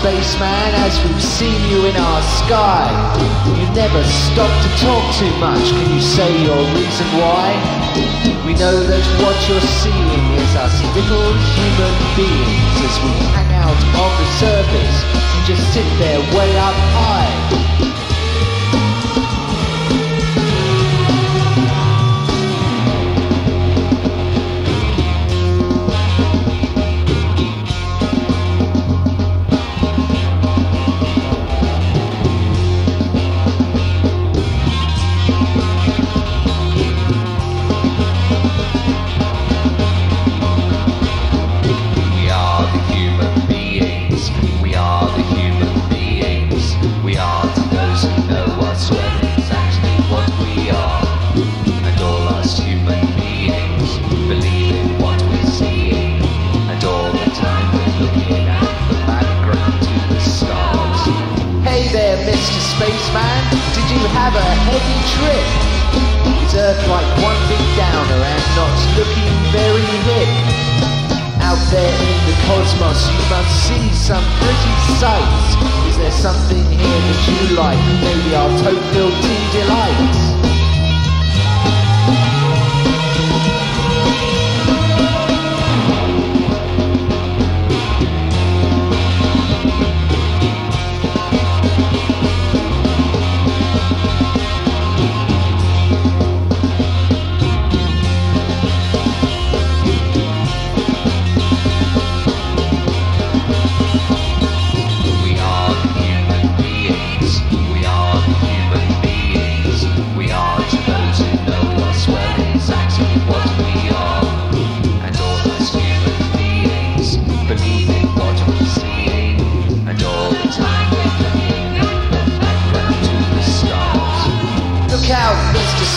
spaceman, as we've seen you in our sky. You never stop to talk too much, can you say your reason why? We know that what you're seeing is us little human beings as we hang out on the surface and just sit there way up high. Spaceman, did you have a heavy trip? Is Earth like one big downer and not looking very hip? Out there in the cosmos you must see some pretty sights. Is there something here that you like? Maybe our Tokeville tea delights?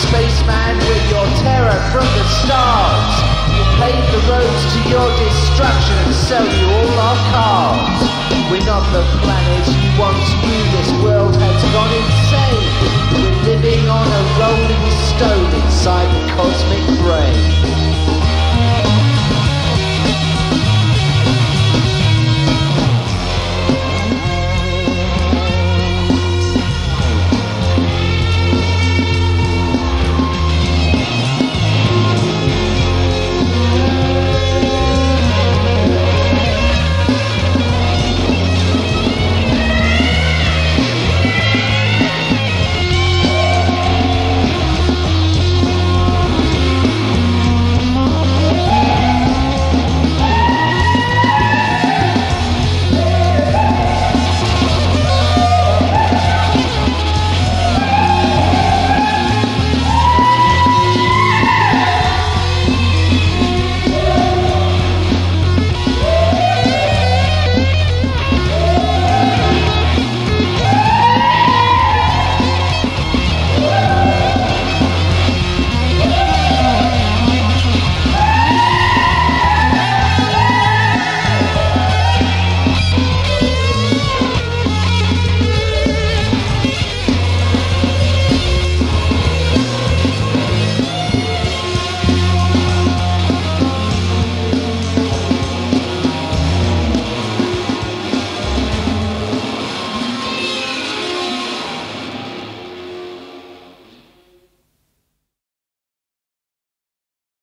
Spaceman, with your terror from the stars, you pave the roads to your destruction and sell you all our cars. We're not the planet you once knew, this world has gone insane. We're living on a rolling